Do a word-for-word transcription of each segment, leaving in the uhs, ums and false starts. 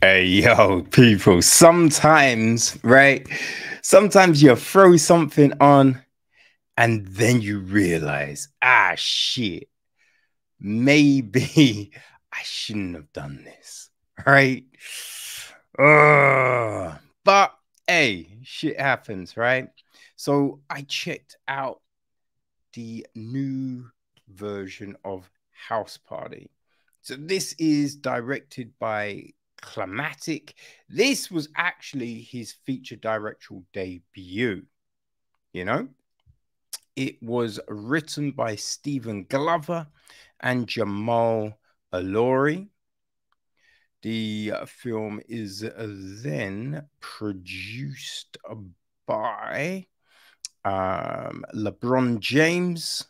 Hey, yo, people, sometimes, right? Sometimes you throw something on and then you realize, ah, shit, maybe I shouldn't have done this, right? Uh, but, hey, shit happens, right? So I checked out the new version of House Party. So this is directed by Calmatic. This was actually his feature directorial debut. You know, it was written by Stephen Glover and Jamal Olori. The film is then produced by um, LeBron James,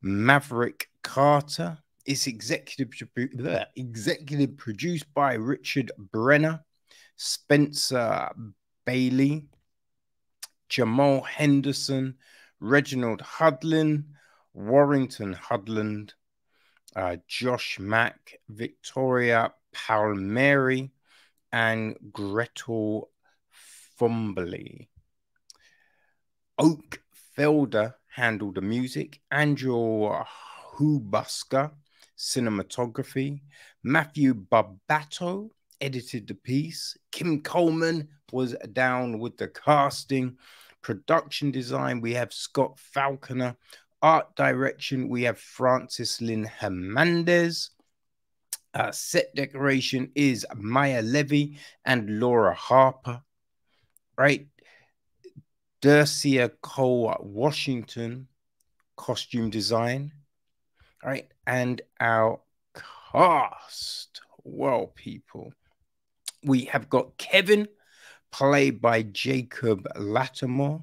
Maverick Carter. It's executive, executive produced by Richard Brenner, Spencer Bailey, Jamal Henderson, Reginald Hudlin, Warrington Hudlin, uh, Josh Mack, Victoria Palmieri, and Gretel Fumbly. Oak Felder handled the music, Andrew Hubuska, cinematography, Matthew Barbato edited the piece, Kim Coleman was down with the casting, production design, we have Scott Falconer, art direction, we have Francis Lynn Hernandez, uh, set decoration is Maya Levy and Laura Harper, right? Dercia Cole Washington, costume design. All right, and our cast. Well, people, we have got Kevin, played by Jacob Latimore.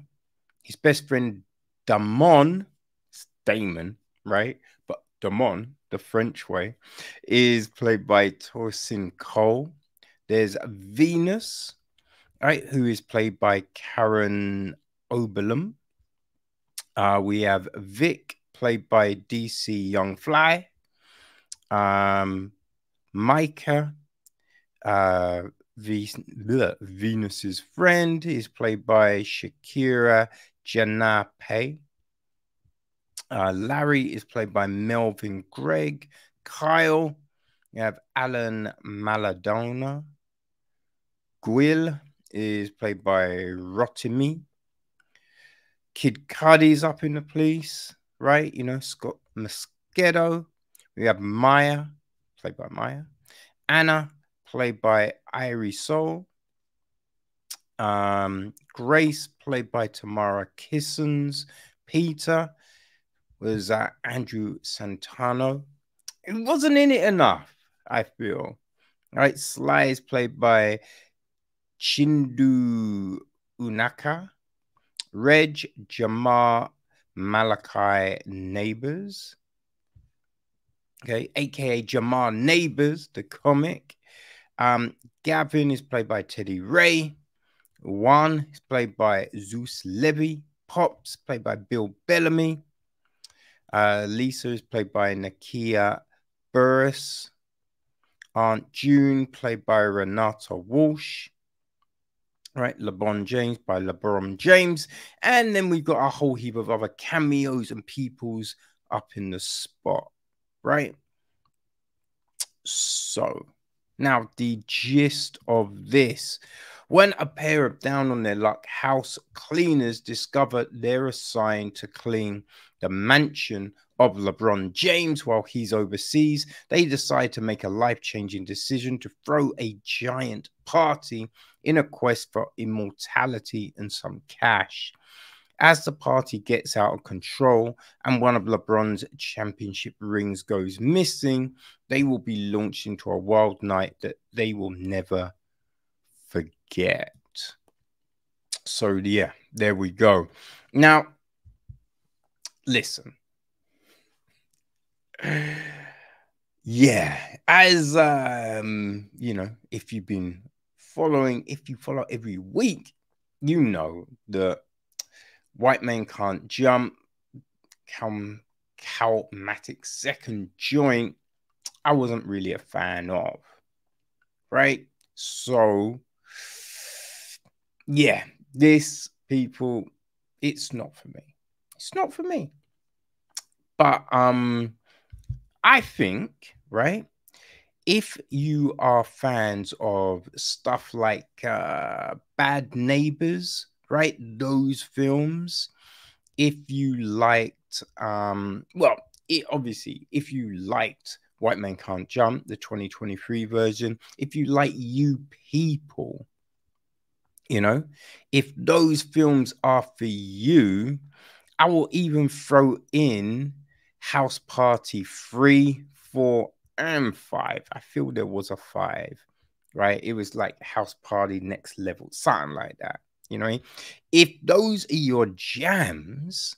His best friend, Damon, it's Damon, right? But Damon, the French way, is played by Tosin Cole. There's Venus, right, who is played by Karen Obilom. Uh, we have Vic, played by D C Young Fly, um, Micah, uh, v bleh, Venus's friend is played by Shakira Ja'nai Paye. Uh, Larry is played by Melvin Gregg. Kyle, you have Alan Maladona. Gwil is played by Rotimi. Kid Cudi's up in the police. Right, you know, Scott Mosquito. We have Maya, played by Maya. Anna, played by Irie Soul. Um, Grace, played by Tamara Kissens. Peter was uh, Andrew Santano. It wasn't in it enough, I feel. All right, Sly is played by Chindu Unaka. Reg, Jamar Malachi Neighbors, okay, aka Jamar Neighbors, the comic. Um, Gavin is played by Teddy Ray. Juan is played by Zeus Levy. Pops played by Bill Bellamy. Uh, Lisa is played by Nakia Burris. Aunt June played by Renata Walsh. Right, LeBron James by LeBron James. And then we've got a whole heap of other cameos and peoples up in the spot, right? So, now the gist of this. When a pair of down on their luck house cleaners discover they're assigned to clean the mansion of LeBron James while he's overseas, they decide to make a life-changing decision to throw a giant party in a quest for immortality and some cash. As the party gets out of control and one of LeBron's championship rings goes missing, they will be launched into a wild night that they will never forget. So, yeah, there we go. Now, listen. Yeah, as, um, you know, if you've been following, if you follow every week, you know that White Men Can't Jump, Calm, Calmatic second joint, I wasn't really a fan of, right? So, yeah, this, people, it's not for me. It's not for me. But um, I think, right, if you are fans of stuff like uh, Bad Neighbors, right, those films, if you liked, um, well, it, obviously, if you liked White Men Can't Jump, the twenty twenty-three version, if you like You People, you know, if those films are for you, I will even throw in House Party three, four, and five. I feel there was a five, right? It was like House Party Next Level, something like that, you know? If those are your jams,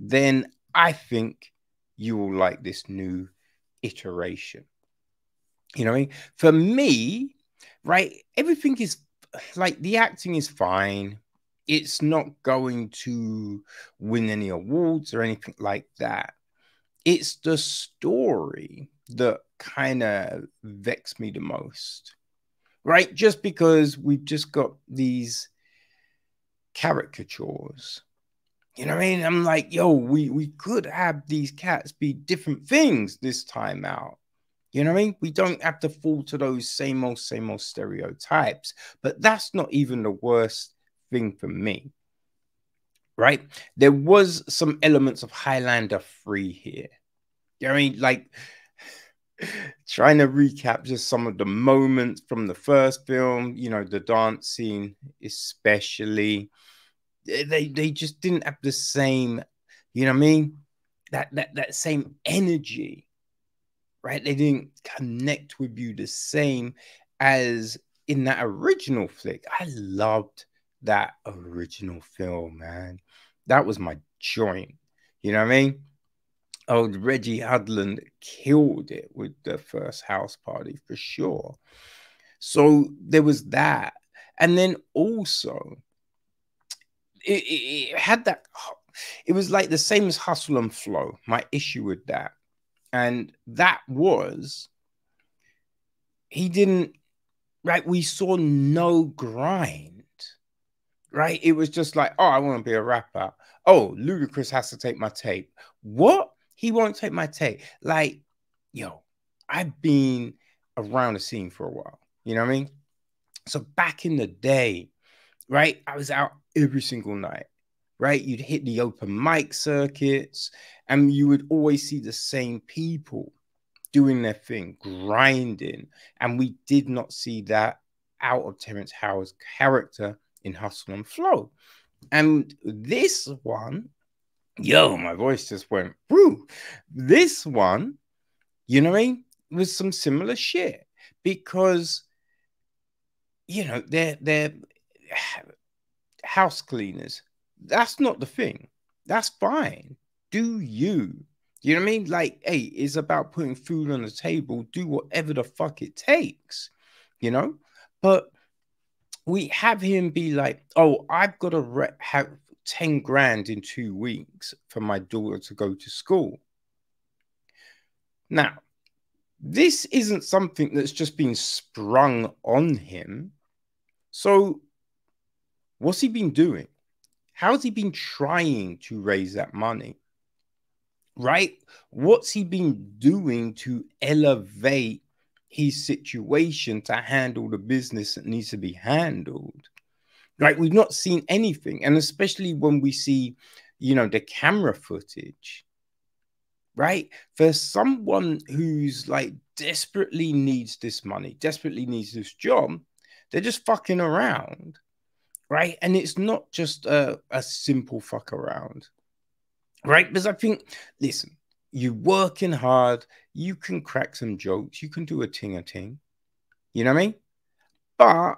then I think you will like this new iteration. You know, for me, right, everything is like, the acting is fine, it's not going to win any awards or anything like that. It's the story that kind of vexed me the most, right? Just because we've just got these caricatures. You know what I mean? I'm like, yo, we, we could have these cats be different things this time out. You know what I mean? We don't have to fall to those same old, same old stereotypes. But that's not even the worst thing for me, right? There was some elements of Highlander three here. You know what I mean? Like, trying to recap just some of the moments from the first film, you know, the dance scene especially. They, they just didn't have the same, you know what I mean, that, that, that same energy, right? They didn't connect with you the same as in that original flick. I loved that original film, man. That was my joint, you know what I mean? Oh, Reggie Hudlin killed it with the first House Party for sure. So there was that. And then also, It, it, it had that, it was like the same as Hustle and Flow, my issue with that. And that was, he didn't, right, we saw no grind, right? It was just like, oh, I want to be a rapper. Oh, Ludacris has to take my tape. What? He won't take my tape. Like, yo, I've been around the scene for a while, you know what I mean? So back in the day, right, I was out every single night, right? You'd hit the open mic circuits and you would always see the same people doing their thing, grinding. And we did not see that out of Terrence Howard's character in Hustle and Flow. And this one, yo, my voice just went, woo. This one, you know what I mean, was some similar shit because, you know, they're, they're, house cleaners. That's not the thing. That's fine. Do you? You know what I mean? Like, hey, it's about putting food on the table. Do whatever the fuck it takes, you know? But we have him be like, oh, I've got to have ten grand in two weeks for my daughter to go to school. Now, this isn't something that's just been sprung on him. So, what's he been doing? How's he been trying to raise that money? Right? What's he been doing to elevate his situation to handle the business that needs to be handled? Right? We've not seen anything. And especially when we see, you know, the camera footage. Right? For someone who's like desperately needs this money, desperately needs this job, they're just fucking around. Right. And it's not just a, a simple fuck around. Right. Because I think, listen, you're working hard. You can crack some jokes. You can do a ting a ting. You know what I mean? But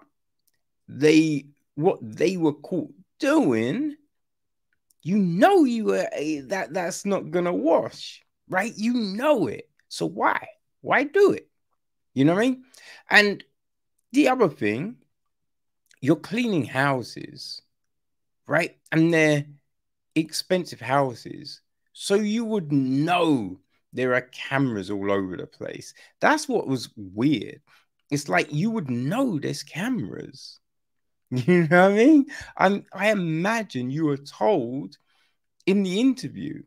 they, what they were caught doing, you know, you were a, that that's not going to wash. Right. You know it. So why? Why do it? You know what I mean? And the other thing, you're cleaning houses, right? And they're expensive houses. So you would know there are cameras all over the place. That's what was weird. it's like you would know there's cameras. You know what I mean? And I imagine you were told in the interview,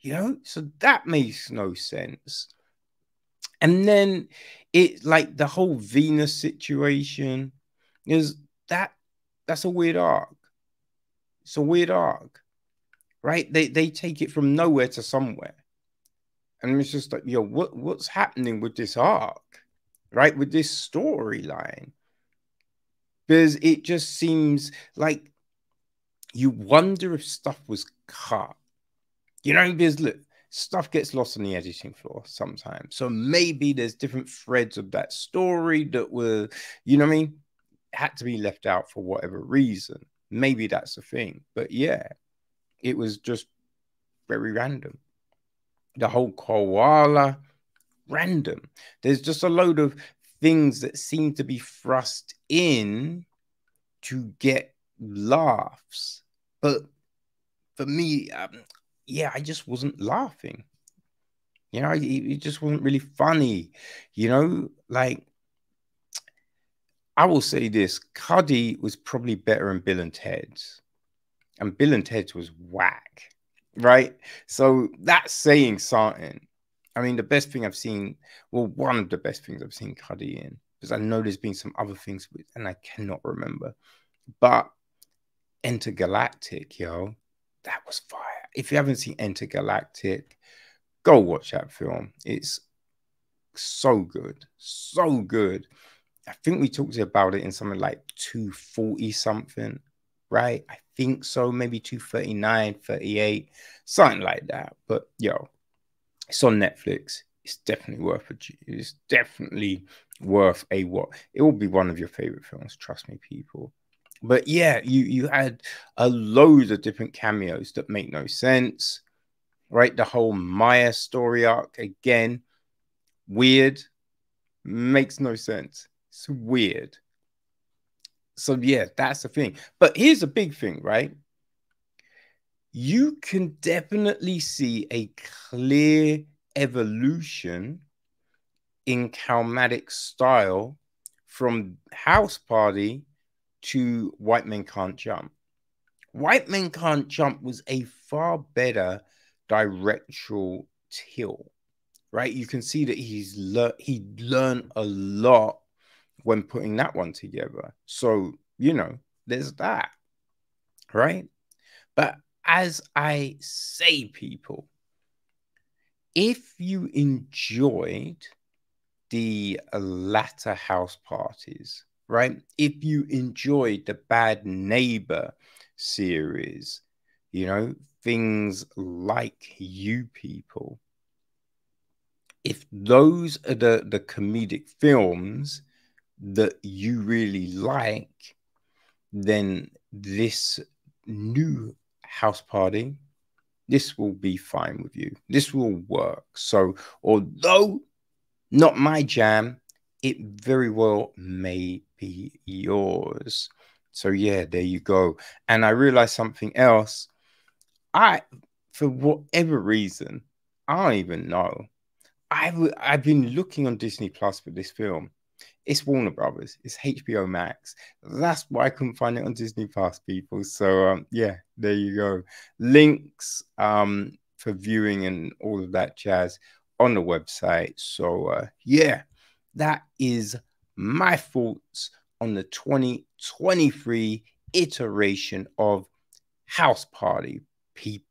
you know, so that makes no sense. And then it, like the whole Venus situation is that that's a weird arc. It's a weird arc, right? They they take it from nowhere to somewhere. And it's just like, yo, what, what's happening with this arc, right? With this storyline. Because it just seems like you wonder if stuff was cut. You know, because look, stuff gets lost on the editing floor sometimes. So maybe there's different threads of that story that were, you know what I mean, had to be left out for whatever reason. Maybe that's the thing. But yeah, it was just very random. The whole koala, random. There's just a load of things that seem to be thrust in to get laughs. But for me, um, yeah, I just wasn't laughing. You know, it, it just wasn't really funny. You know, like, I will say this, Cuddy was probably better in Bill and Ted's. And Bill and Ted's was whack, right? So that's saying something. I mean, the best thing I've seen, well, one of the best things I've seen Cuddy in, because I know there's been some other things, and I cannot remember. But Enter Galactic, yo, that was fire. If you haven't seen Enter Galactic, go watch that film. It's so good, so good. I think we talked about it in something like two forty something, right? I think so, maybe two thirty-nine, thirty-eight, something like that. But yo, it's on Netflix. It's definitely worth a, it's definitely worth a what? It will be one of your favorite films, trust me, people. But yeah, you you had a load of different cameos that make no sense, right? The whole Maya story arc, again, weird, makes no sense. It's weird. So yeah, that's the thing. But here's a big thing, right? You can definitely see a clear evolution in Calmatic style from House Party to White Men Can't Jump. White Men Can't Jump was a far better directorial tilt, right? You can see that he's le he learned a lot when putting that one together. So, you know, there's that, right? But as I say, people, if you enjoyed the latter House Parties, right? If you enjoyed the Bad Neighbor series, you know, things like You People, if those are the, the comedic films that you really like, then this new House Party, this will be fine with you. This will work. So although not my jam, it very well may be yours. So yeah, there you go. And I realized something else. I, for whatever reason, I don't even know, I've, I've been looking on Disney Plus for this film. It's Warner Brothers. It's H B O Max. That's why I couldn't find it on Disney Plus, people. So um, yeah, there you go. Links um, for viewing and all of that jazz on the website. So uh, yeah, that is my thoughts on the twenty twenty-three iteration of House Party, people.